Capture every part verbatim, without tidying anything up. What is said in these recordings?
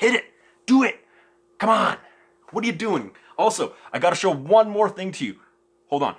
Hit it. Do it. Come on. What are you doing? Also, I gotta show one more thing to you. Hold on.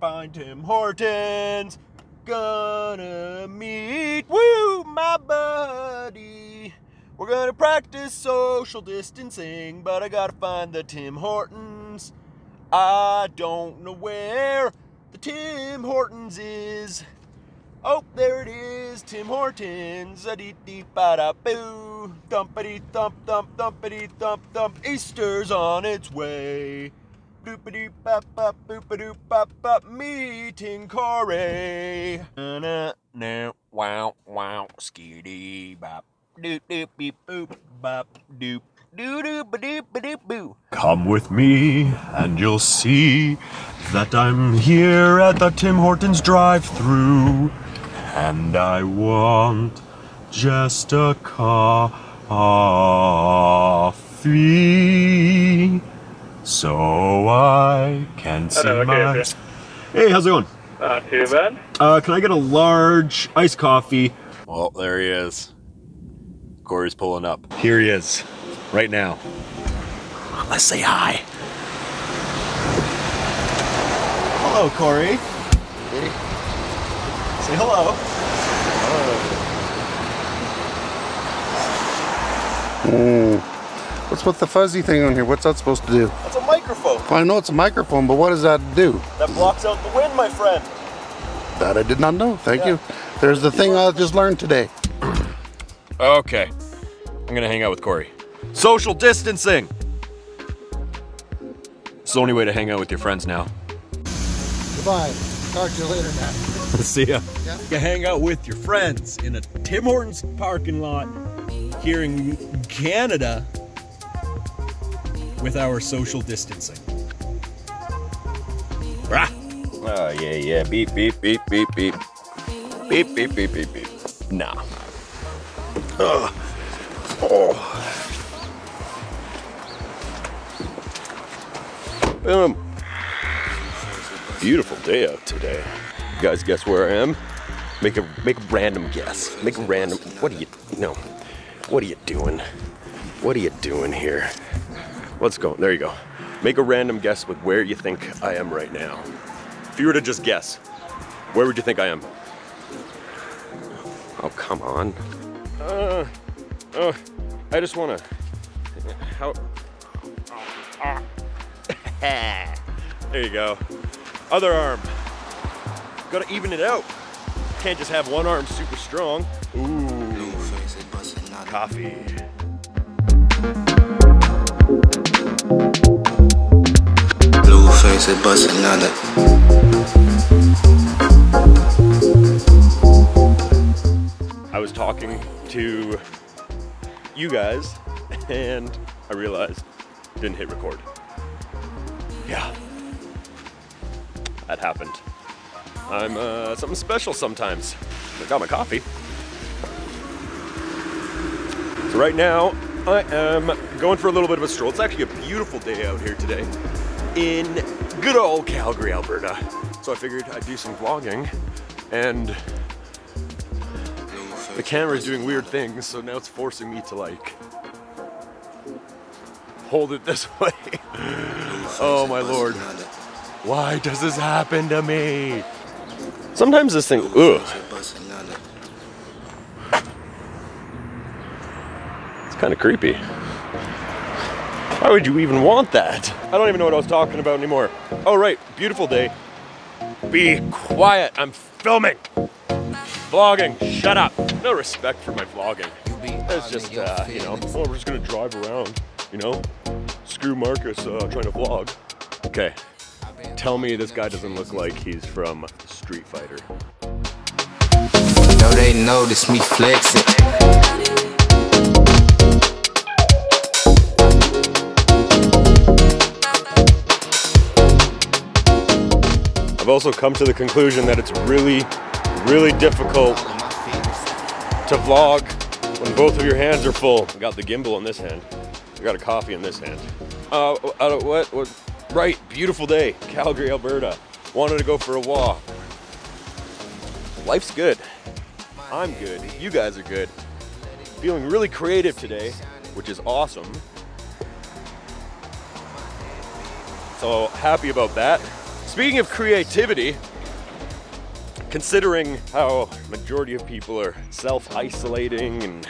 Find Tim Hortons. Gonna meet woo my buddy. We're gonna practice social distancing, but I gotta find the Tim Hortons. I don't know where the Tim Hortons is. Oh, there it is, Tim Hortons. A dee dee ba da boo. Thumpity thump thump thumpity thump thump. Easter's on its way. Boopity bop bop boopity bop bop. Meeting Corey. Na na na wow wow. Skiddy bop. Doop doop beep boop bop doop. Doo doo ba doop ba doop boo. Come with me and you'll see that I'm here at the Tim Hortons drive-thru. And I want just a coffee, so I can see Hello, okay, my... Okay. Hey, how's it going? Not too bad. Uh, can I get a large iced coffee? Well, there he is. Corey's pulling up. Here he is, right now. Let's say hi. Hello, Corey. Hey. Say hello. Hello. Mm. What's with the fuzzy thing on here? What's that supposed to do? That's a microphone. I know it's a microphone, but what does that do? That blocks out the wind, my friend. That I did not know. Thank yeah. you. There's the thing I just learned today. Okay. I'm going to hang out with Corey. Social distancing. It's the only way to hang out with your friends now. Goodbye. Talk to you later, Matt. See ya. Yeah. You hang out with your friends in a Tim Hortons parking lot here in Canada with our social distancing. Rah. Oh, yeah, yeah. Beep, beep, beep, beep, beep. Beep, beep, beep, beep, beep. Nah. Ugh. Oh. Boom. Beautiful day out today. You guys guess where I am? Make a make a random guess. Make a random what are you no. What are you doing? What are you doing here? Let's go. There you go. Make a random guess with where you think I am right now. If you were to just guess, where would you think I am? Oh come on. Uh uh I just wanna how there you go. Other arm. Gotta even it out. Can't just have one arm super strong. Ooh. Coffee. Blue face it bustin' another. I was talking to you guys and I realized I didn't hit record. Yeah. That happened. I'm uh, something special sometimes. I got my coffee. So right now, I am going for a little bit of a stroll. It's actually a beautiful day out here today in good old Calgary, Alberta. So I figured I'd do some vlogging and the camera's doing weird things. So now it's forcing me to like hold it this way. Oh my Lord. Why does this happen to me? Sometimes this thing, ugh. It's kind of creepy. Why would you even want that? I don't even know what I was talking about anymore. Oh right, beautiful day. Be quiet, I'm filming. Vlogging, shut up. No respect for my vlogging. It's just, uh, you know, oh, we're just gonna drive around, you know? Screw Marcus uh, trying to vlog. Okay. Tell me this guy doesn't look like he's from Street Fighter. No, they notice me flexing. I've also come to the conclusion that it's really, really difficult to vlog when both of your hands are full. I got the gimbal in this hand. I got a coffee in this hand. Uh, uh what, what? Right, beautiful day, Calgary, Alberta. Wanted to go for a walk. Life's good. I'm good, you guys are good. Feeling really creative today, which is awesome. So happy about that. Speaking of creativity, considering how majority of people are self-isolating and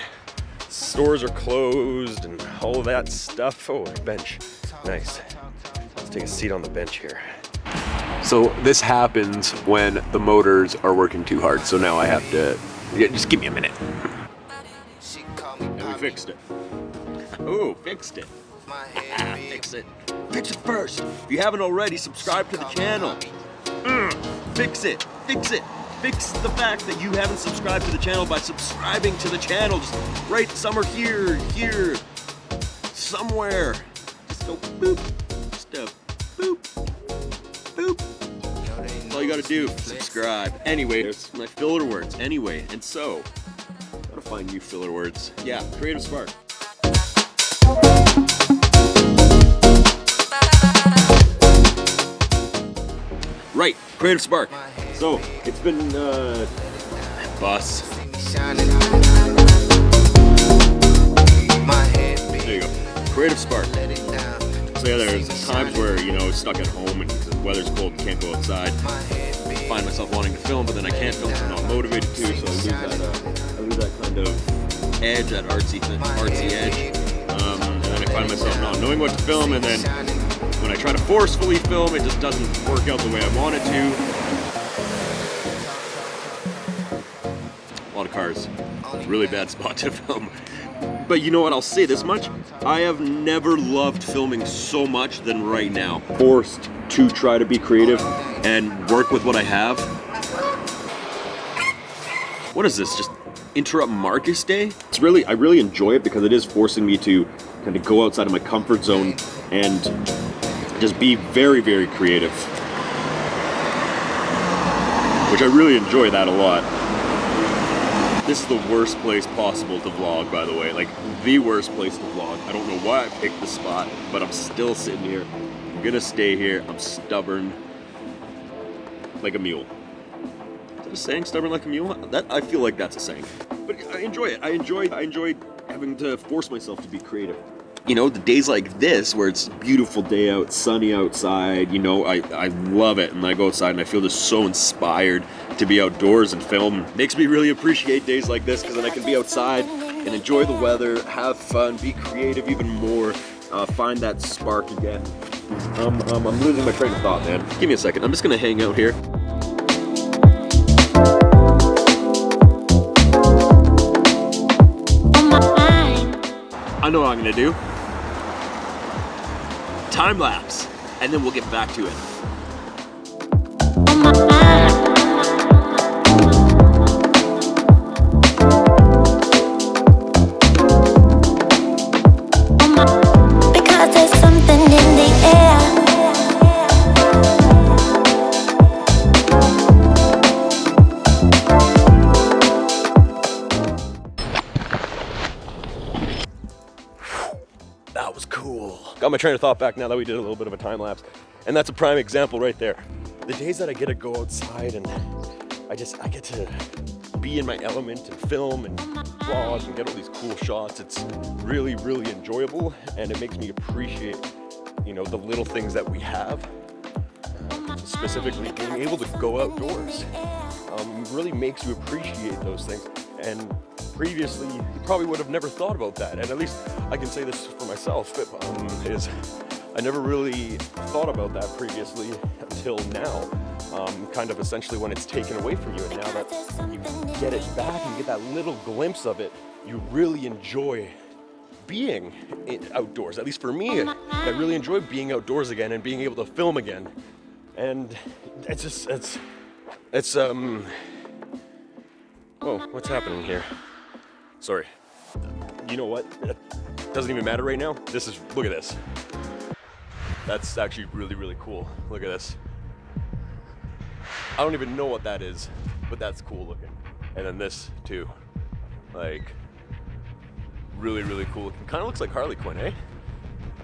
stores are closed and all of that stuff. Oh, bench, nice. Let's take a seat on the bench here. So this happens when the motors are working too hard. So now I have to, yeah, just give me a minute. And we fixed it. Ooh, fixed it. Ah, fix it. Fix it first. If you haven't already, subscribe to the channel. Mm, fix it. Fix it. Fix the fact that you haven't subscribed to the channel by subscribing to the channel. Just write somewhere here, here, somewhere. Just go boop. Just go boop. Boop. That's all you gotta do. Subscribe. Anyway, it's my filler words. Anyway, and so, gotta find new filler words. Yeah, creative spark. Right, creative spark. So it's been uh, bus. There you go. Creative spark. So yeah, there's times where you know stuck at home and the weather's cold, and can't go outside. I find myself wanting to film, but then I can't film. So I'm not motivated to. So I lose that. Uh, I lose that kind of edge, that artsy, artsy edge. Um, and then I find myself not knowing what to film, and then. When I try to forcefully film, it just doesn't work out the way I want it to. A lot of cars. Really bad spot to film. But you know what, I'll say this much. I have never loved filming so much than right now. Forced to try to be creative and work with what I have. What is this, just interrupt Marcus Day? It's really, I really enjoy it because it is forcing me to kind of go outside of my comfort zone and just be very, very creative. Which I really enjoy that a lot. This is the worst place possible to vlog, by the way. Like, the worst place to vlog. I don't know why I picked this spot, but I'm still sitting here. I'm gonna stay here. I'm stubborn. Like a mule. Is that a saying, stubborn like a mule? That, I feel like that's a saying. But I enjoy it. I enjoy, I enjoy having to force myself to be creative. You know, the days like this, where it's a beautiful day out, sunny outside, you know, I, I love it. And I go outside and I feel just so inspired to be outdoors and film. Makes me really appreciate days like this because then I can be outside and enjoy the weather, have fun, be creative even more, uh, find that spark again. Um, um, I'm losing my train of thought, man. Give me a second. I'm just going to hang out here. I know what I'm going to do. Time lapse, and then we'll get back to it. Because there's something in the air. That was cool. Got my train of thought back now that we did a little bit of a time lapse. And that's a prime example right there. The days that I get to go outside and I just, I get to be in my element and film and vlog and get all these cool shots, it's really, really enjoyable. And it makes me appreciate, you know, the little things that we have. Uh, specifically being able to go outdoors. Um, really makes you appreciate those things. And previously, you probably would have never thought about that. And at least I can say this for myself, but, um, is I never really thought about that previously until now. Um, kind of essentially when it's taken away from you. And now that you get it back and you get that little glimpse of it, you really enjoy being outdoors. At least for me, I really enjoy being outdoors again and being able to film again. And it's just, it's, it's, um, whoa, what's happening here? Sorry. You know what? It doesn't even matter right now. This is, look at this. That's actually really, really cool. Look at this. I don't even know what that is, but that's cool looking. And then this too, like really, really cool looking. Kind of looks like Harley Quinn, eh?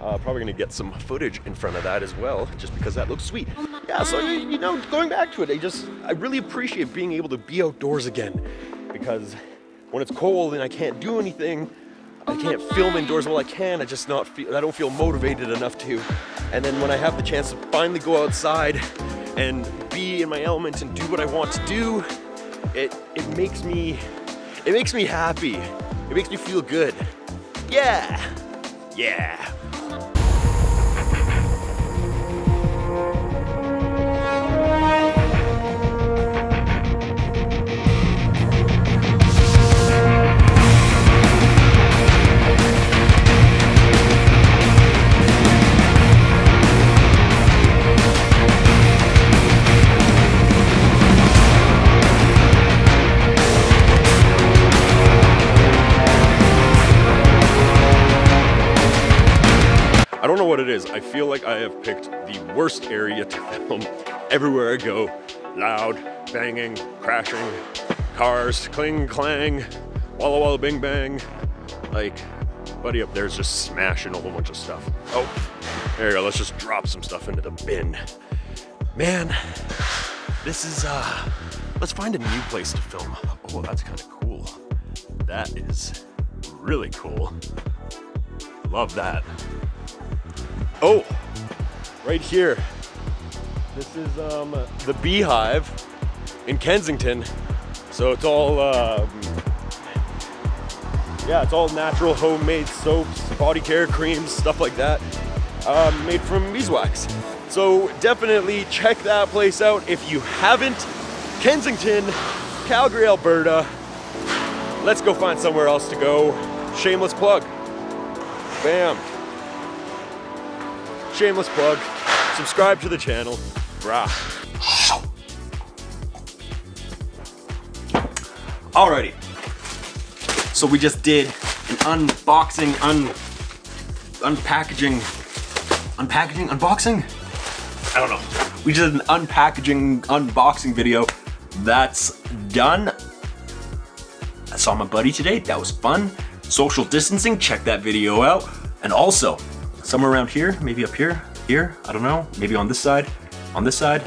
Uh, probably gonna get some footage in front of that as well, just because that looks sweet. Yeah, so you, you know, going back to it, I just, I really appreciate being able to be outdoors again, because when it's cold and I can't do anything, I can't film indoors. Well, I can, I just not feel, I don't feel motivated enough to. And then when I have the chance to finally go outside and be in my element and do what I want to do, it, it makes me, it makes me happy. It makes me feel good. Yeah, yeah. I don't know what it is. I feel like I have picked the worst area to film. Everywhere I go, loud, banging, crashing, cars, cling, clang, walla walla bing bang. Like, buddy up there's just smashing a whole bunch of stuff. Oh, there you go, let's just drop some stuff into the bin. Man, this is, uh, let's find a new place to film. Oh, that's kind of cool. That is really cool. Love that. Oh, right here. This is um, the Beehive in Kensington. So it's all, um, yeah, it's all natural homemade soaps, body care creams, stuff like that, um, made from beeswax. So definitely check that place out if you haven't. Kensington, Calgary, Alberta. Let's go find somewhere else to go. Shameless plug. Bam. Shameless plug, subscribe to the channel, brah. Alrighty, so we just did an unboxing, un, unpackaging, unpackaging, unboxing? I don't know. We just did an unpackaging, unboxing video. That's done. I saw my buddy today, that was fun. Social distancing, check that video out. And also, somewhere around here, maybe up here, here, I don't know, maybe on this side, on this side,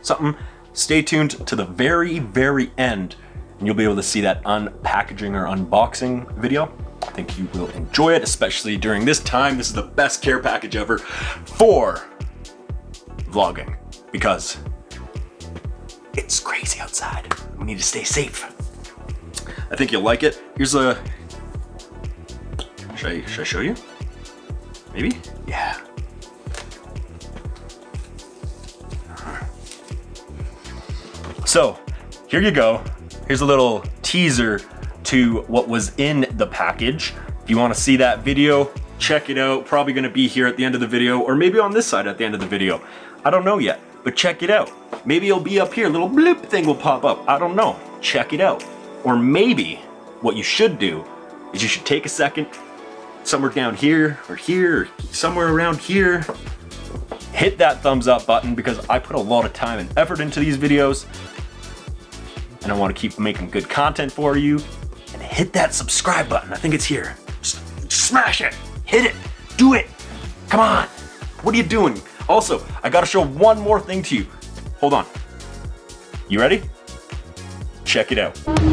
something. Stay tuned to the very, very end, and you'll be able to see that unpackaging or unboxing video. I think you will enjoy it, especially during this time. This is the best care package ever for vlogging, because it's crazy outside. We need to stay safe. I think you'll like it. Here's a, should I, should I show you? Maybe? Yeah. So, here you go. Here's a little teaser to what was in the package. If you want to see that video, check it out. Probably going to be here at the end of the video, or maybe on this side at the end of the video. I don't know yet, but check it out. Maybe it'll be up here. A little blip thing will pop up. I don't know. Check it out. Or maybe what you should do is you should take a second, somewhere down here or here, or somewhere around here, hit that thumbs up button, because I put a lot of time and effort into these videos and I want to keep making good content for you. And hit that subscribe button. I think it's here. Just smash it, hit it, do it. Come on, what are you doing? Also, I got to show one more thing to you. Hold on. You ready? Check it out.